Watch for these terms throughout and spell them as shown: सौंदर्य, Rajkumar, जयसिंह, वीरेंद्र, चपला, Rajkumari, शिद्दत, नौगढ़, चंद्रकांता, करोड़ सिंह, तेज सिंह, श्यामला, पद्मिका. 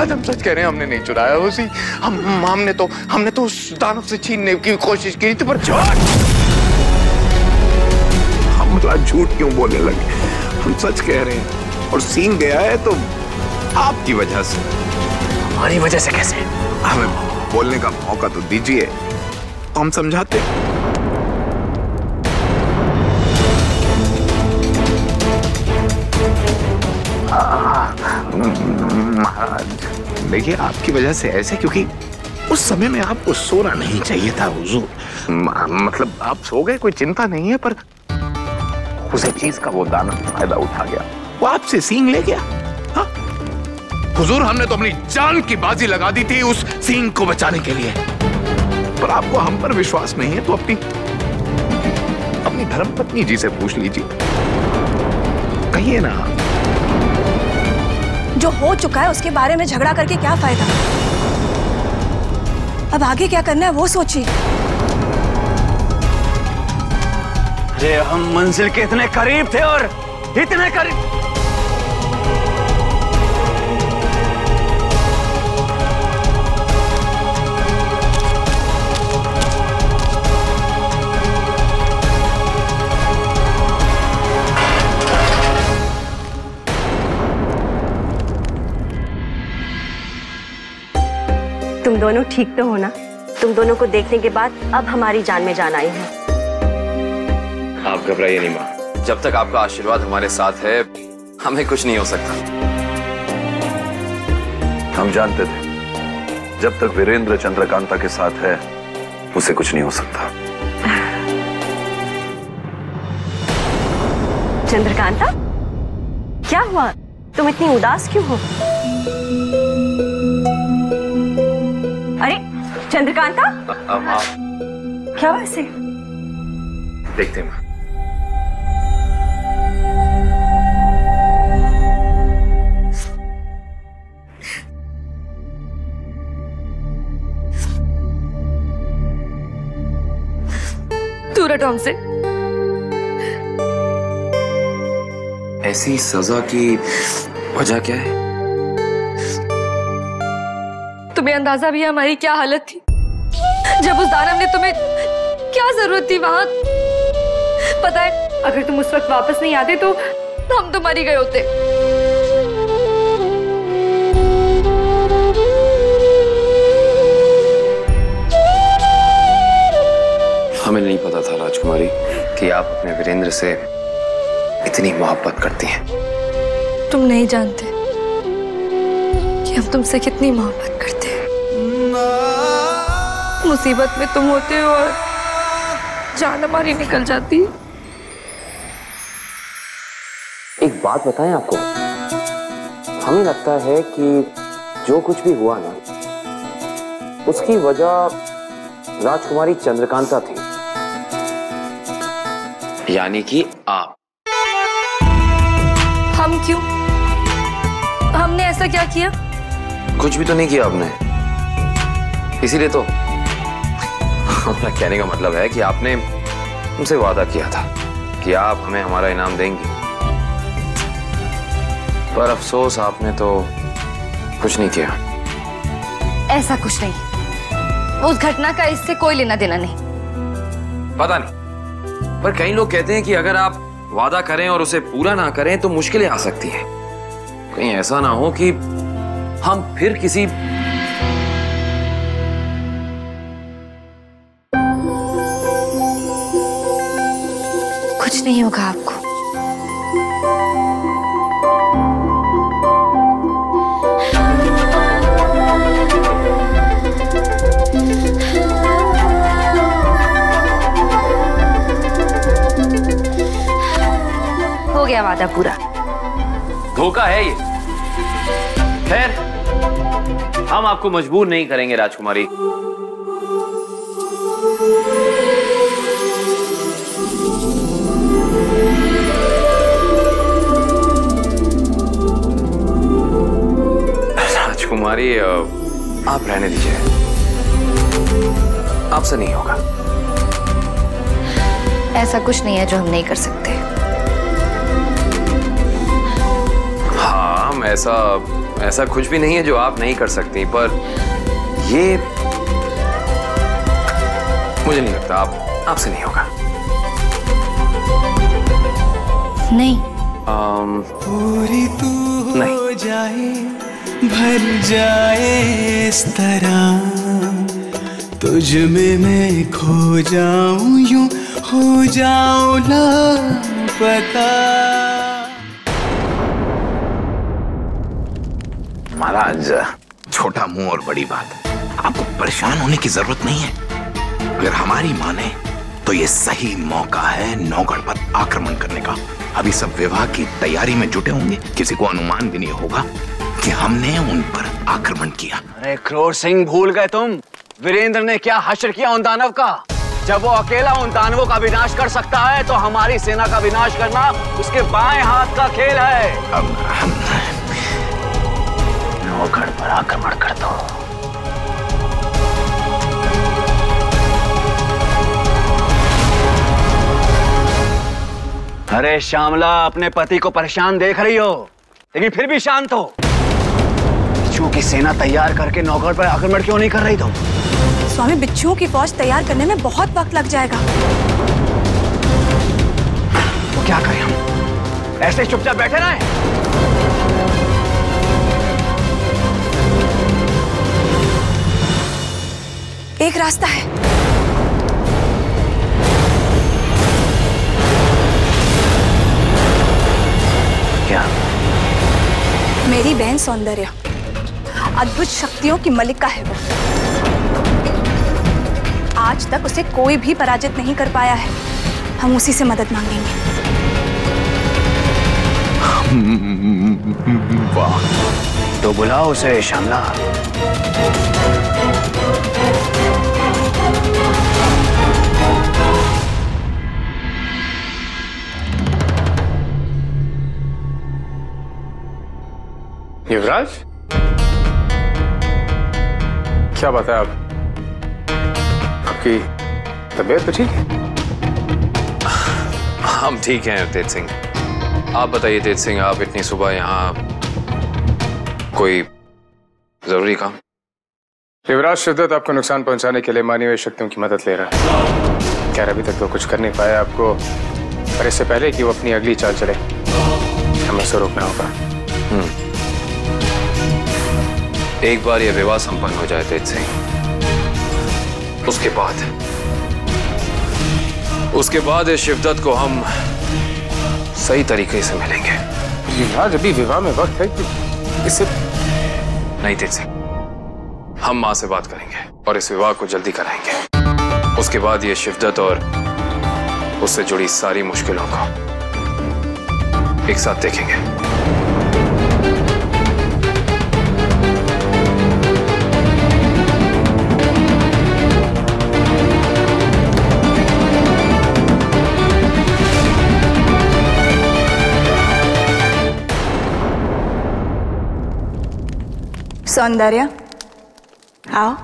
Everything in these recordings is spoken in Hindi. आज हम सच कह रहे हैं, हमने नहीं चुराया उसी, हमने तो उस दानव से छीनने की कोशिश की थी, पर झूठ। हम मतलब झूठ क्यों बोलने लगे? हम सच कह रहे हैं, और सीन गया है तो आपकी वजह से। हमारी वजह से कैसे? हमें बोलने का मौका तो दीजिए, हम समझाते। महाराज देखिए, आपकी वजह से ऐसे, क्योंकि उस समय में आपको सोना नहीं चाहिए था हुजूर। मतलब आप सो गए, कोई चिंता नहीं है, पर उसी चीज का वो दानव फायदा उठा गया, वो आपसे सींग ले गया। हाँ हुजूर, हमने तो अपनी जान की बाजी लगा दी थी उस सींग को बचाने के लिए, पर आपको हम पर विश्वास नहीं है तो अपनी धर्मपत्नी जी से पूछ लीजिए, कहिए ना। जो हो चुका है उसके बारे में झगड़ा करके क्या फायदा, अब आगे क्या करना है वो सोचिए। अरे हम मंजिल के इतने करीब थे और इतने करीब। तुम दोनों ठीक तो हो ना? तुम दोनों को देखने के बाद अब हमारी जान में जान आई है। आप घबराइए नहीं माँ, जब तक आपका आशीर्वाद हमारे साथ है हमें कुछ नहीं हो सकता। हम जानते थे जब तक वीरेंद्र चंद्रकांता के साथ है उसे कुछ नहीं हो सकता। चंद्रकांता, क्या हुआ? तुम इतनी उदास क्यों हो? अरे चंद्रकांता, क्या बात है? देखते हैं माँ। तू रटो हमसे। ऐसी सजा की वजह क्या है? तुम्हें अंदाजा भी हमारी क्या हालत थी, जब उस दानव ने तुम्हें, क्या जरूरत थी वहां? पता है, अगर तुम उस वक्त वापस नहीं आते तो हम तो मर ही गए होते। हमें नहीं पता था राजकुमारी कि आप अपने वीरेंद्र से इतनी मोहब्बत करती हैं। तुम नहीं जानते कि हम तुमसे कितनी मोहब्बत करते। मुसीबत में तुम होते हो और जान हमारी निकल जाती। एक बात बताएं आपको, हमें लगता है कि जो कुछ भी हुआ ना, उसकी वजह राजकुमारी चंद्रकांता थी, यानी कि आप। हम क्यों? हमने ऐसा क्या किया? कुछ भी तो नहीं किया आपने, इसीलिए तो। अपना कहने का मतलब है कि आपने उनसे वादा किया था कि आप हमें हमारा इनाम देंगी, पर अफसोस आपने तो कुछ नहीं किया। ऐसा कुछ नहीं, उस घटना का इससे कोई लेना देना नहीं। पता नहीं, पर कई लोग कहते हैं कि अगर आप वादा करें और उसे पूरा ना करें तो मुश्किलें आ सकती हैं। कहीं ऐसा ना हो कि हम फिर किसी नहीं होगा। आपको हो गया वादा पूरा। धोखा है ये। खैर, हम आपको मजबूर नहीं करेंगे राजकुमारी। कुमारी, आप रहने दीजिए, आपसे नहीं होगा। ऐसा कुछ नहीं है जो हम नहीं कर सकते। हाँ, हम ऐसा ऐसा कुछ भी नहीं है जो आप नहीं कर सकती, पर ये मुझे नहीं लगता आपसे नहीं होगा। नहीं पूरी तू हो जाए, भर जाए इस तरह, तुझ में मैं खो जाऊं, यूं हो जाऊं लापता। महाराज, छोटा मुंह और बड़ी बात, आपको परेशान होने की जरूरत नहीं है। अगर हमारी माने तो ये सही मौका है नौगढ़ पर आक्रमण करने का। अभी सब विवाह की तैयारी में जुटे होंगे, किसी को अनुमान भी नहीं होगा कि हमने उन पर आक्रमण किया। अरे करोड़ सिंह, भूल गए तुम? वीरेंद्र ने क्या हश्र किया उन दानव का। जब वो अकेला उन दानवों का विनाश कर सकता है, तो हमारी सेना का विनाश करना उसके बाएं हाथ का खेल है। अब हम नौगढ़ पर आक्रमण कर दो। अरे श्यामला, अपने पति को परेशान देख रही हो, लेकिन फिर भी शांत हो। बिच्छू की सेना तैयार करके नौगढ़ पर आक्रमण क्यों नहीं कर रही तुम? स्वामी, बिच्छू की फौज तैयार करने में बहुत वक्त लग जाएगा। तो क्या करें हम? ऐसे चुपचाप बैठे रहें? एक रास्ता है। क्या? मेरी बहन सौंदर्य, अद्भुत शक्तियों की मलिका है वो। आज तक उसे कोई भी पराजित नहीं कर पाया है। हम उसी से मदद मांगेंगे। वाह, तो बुलाओ उसे श्यामला। युवराज, क्या बात है? आप की तबीयत तो ठीक है? हम ठीक हैं तेज सिंह। आप बताइए तेज सिंह, आप इतनी सुबह यहाँ, कोई जरूरी काम? युवराज, शिद्दत आपको नुकसान पहुंचाने के लिए मानवीय शक्तियों की मदद ले रहा है। खैर, अभी तक तो कुछ कर नहीं पाया आपको, पर इससे पहले कि वो अपनी अगली चाल चले, हमें उसे रोकना होगा। एक बार ये विवाह संपन्न हो जाए तेज सिंह, उसके बाद इस शिद्दत को हम सही तरीके से मिलेंगे। युवराज, अभी विवाह में वक्त है कि इससे नहीं। तेज सिंह, हम माँ से बात करेंगे और इस विवाह को जल्दी कराएंगे। उसके बाद ये शिद्दत और उससे जुड़ी सारी मुश्किलों को एक साथ देखेंगे। सौंदर्य, आओ।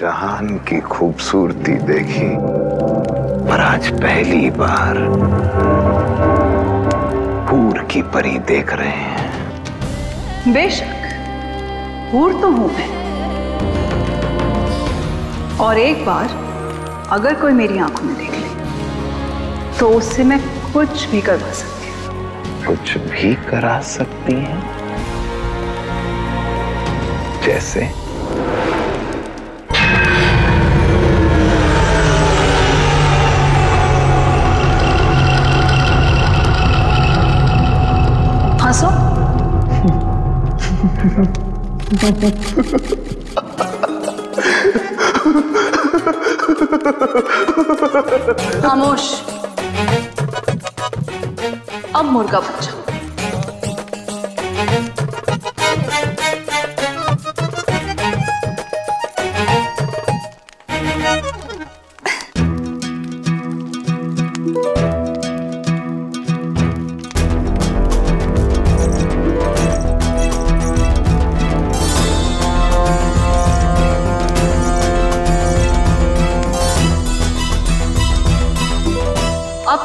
जहान की खूबसूरती देखी, पर आज पहली बार हूर की परी देख रहे हैं। बेशक हूर तो हूं मैं, और एक बार अगर कोई मेरी आंखों में देख ले तो उससे मैं कुछ भी करवा सकती हूँ। कुछ भी करा सकती हैं? जैसे? हंसो। खामोश। अब मुर्गा बन जाओ।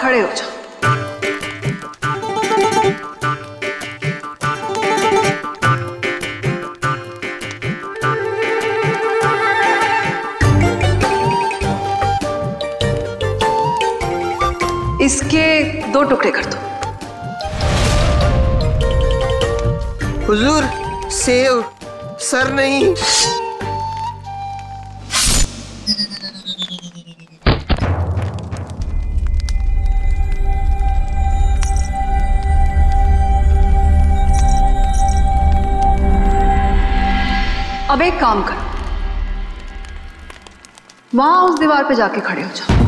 खड़े हो जाओ। इसके 2 टुकड़े कर दो। हुजूर, सेव सर नहीं। अब एक काम करो, वहां उस दीवार पे जाके खड़े हो जाओ।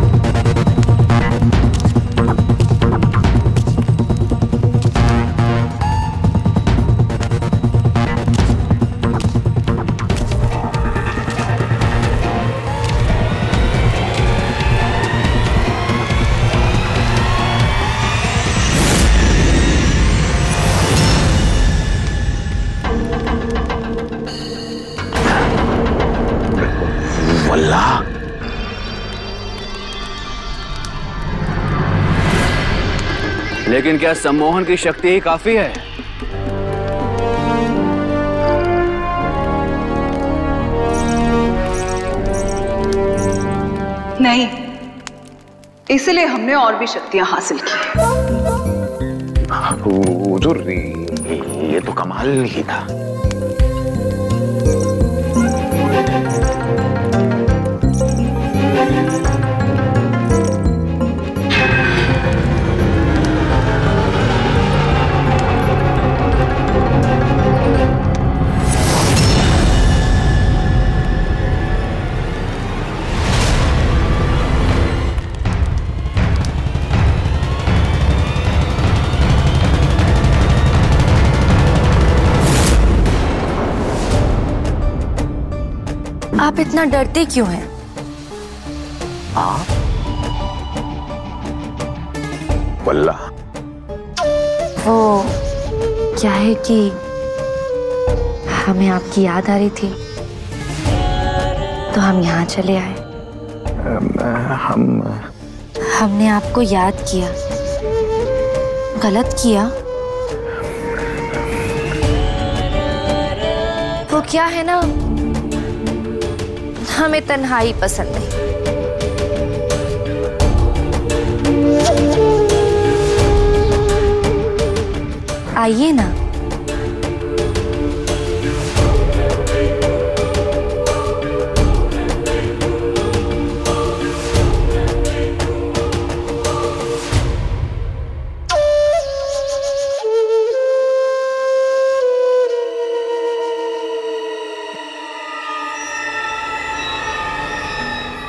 लेकिन क्या सम्मोहन की शक्ति ही काफी है? नहीं, इसलिए हमने और भी शक्तियां हासिल की। हुजूर, ये तो कमाल ही था। आप इतना डरते क्यों हैं? आप? वल्ला वो क्या है कि हमें आपकी याद आ रही थी तो हम यहाँ चले आए। हमने आपको याद किया, गलत किया। वो क्या है ना, हमें तन्हाई पसंद नहीं। आइए ना।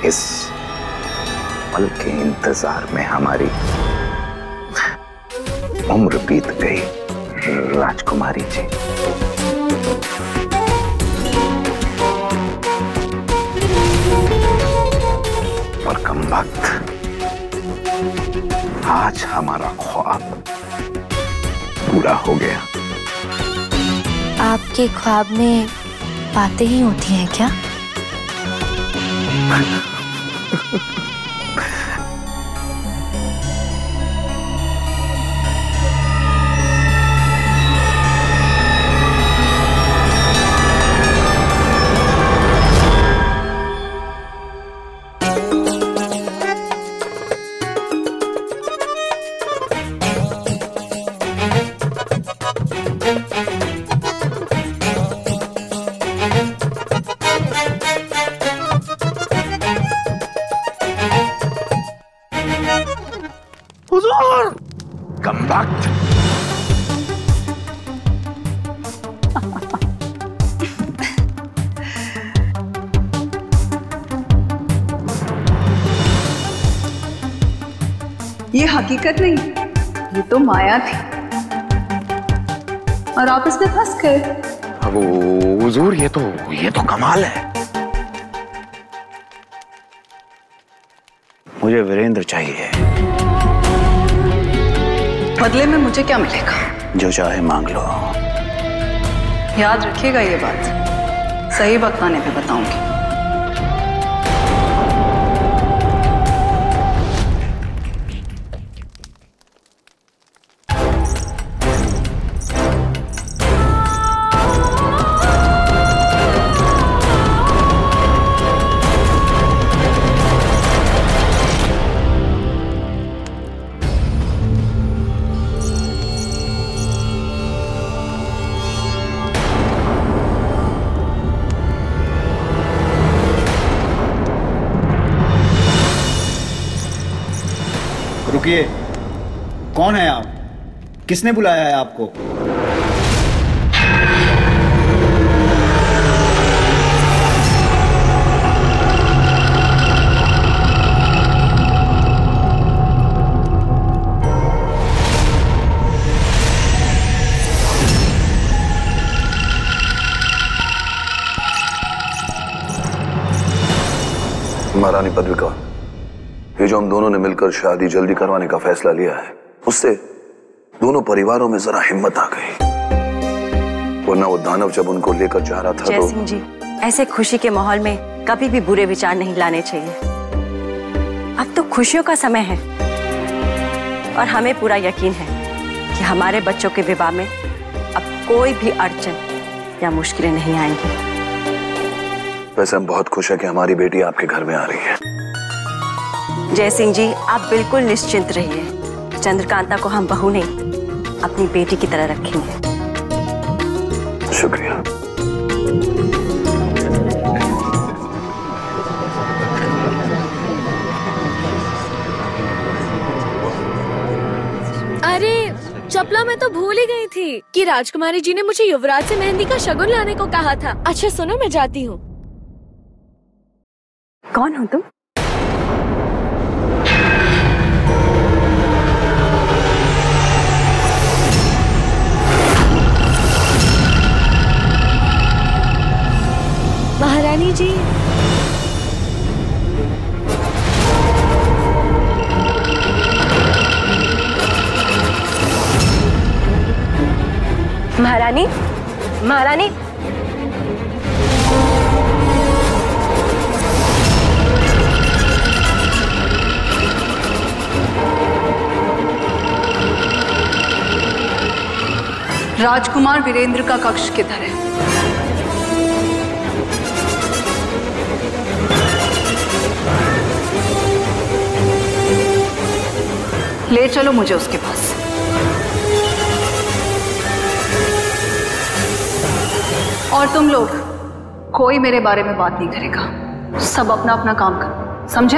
इस पल के इंतजार में हमारी उम्र बीत गई राजकुमारी जी। पर कम वक्त आज हमारा ख्वाब पूरा हो गया। आपके ख्वाब में बातें ही होती हैं क्या? चोर कमबख्त। ये हकीकत नहीं, ये तो माया थी और आप इसमें फंस गए। अब हुजूर ये तो कमाल है। मुझे वीरेंद्र चाहिए। बदले में मुझे क्या मिलेगा? जो चाहे मांग लो। याद रखिएगा ये बात, सही वक्त आने पे बताऊंगी। रुकिए, कौन है आप? किसने बुलाया है आपको? महारानी पद्मिका, ये जो हम दोनों ने मिलकर शादी जल्दी करवाने का फैसला लिया है, उससे दोनों परिवारों में जरा हिम्मत आ गई, वरना वो दानव जब उनको लेकर जा रहा था। जयसिंह जी, ऐसे खुशी के माहौल में कभी भी बुरे विचार नहीं लाने चाहिए। अब तो खुशियों का समय है और हमें पूरा यकीन है कि हमारे बच्चों के विवाह में अब कोई भी अड़चन या मुश्किलें नहीं आएंगी। वैसे हम बहुत खुश है कि हमारी बेटी आपके घर में आ रही है। जयसिंह जी, आप बिल्कुल निश्चिंत रहिए, चंद्रकांता को हम बहू नहीं, अपनी बेटी की तरह रखेंगे। शुक्रिया। अरे चपला, मैं तो भूल ही गई थी कि राजकुमारी जी ने मुझे युवराज से मेहंदी का शगुन लाने को कहा था। अच्छा सुनो, मैं जाती हूँ। कौन हो तुम? महारानी जी, महारानी, महारानी, राजकुमार वीरेंद्र का कक्ष किधर है? ले चलो मुझे उसके पास। और तुम लोग, कोई मेरे बारे में बात नहीं करेगा, सब अपना अपना काम कर, समझे?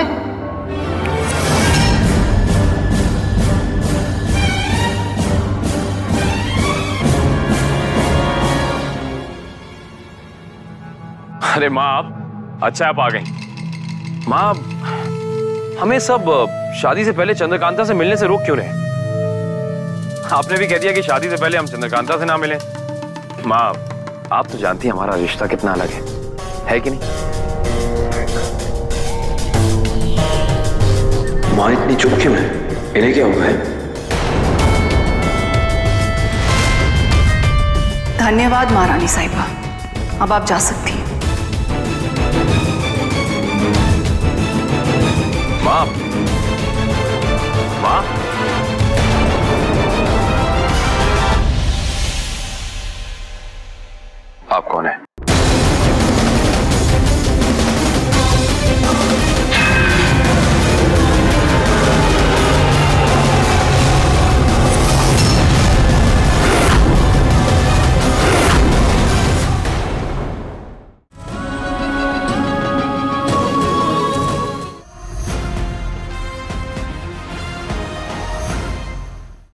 अरे माँ, आप अच्छा आप आ गई। माँ, हमें सब शादी से पहले चंद्रकांता से मिलने से रोक क्यों रहे? आपने भी कह दिया कि शादी से पहले हम चंद्रकांता से ना मिलें। माँ, आप तो जानती हैं हमारा रिश्ता कितना अलग है कि नहीं? माँ इतनी चुप क्यों है? इन्हें क्या हुआ है? धन्यवाद महारानी साहिबा, अब आप जा सकती हैं। माँ, माँ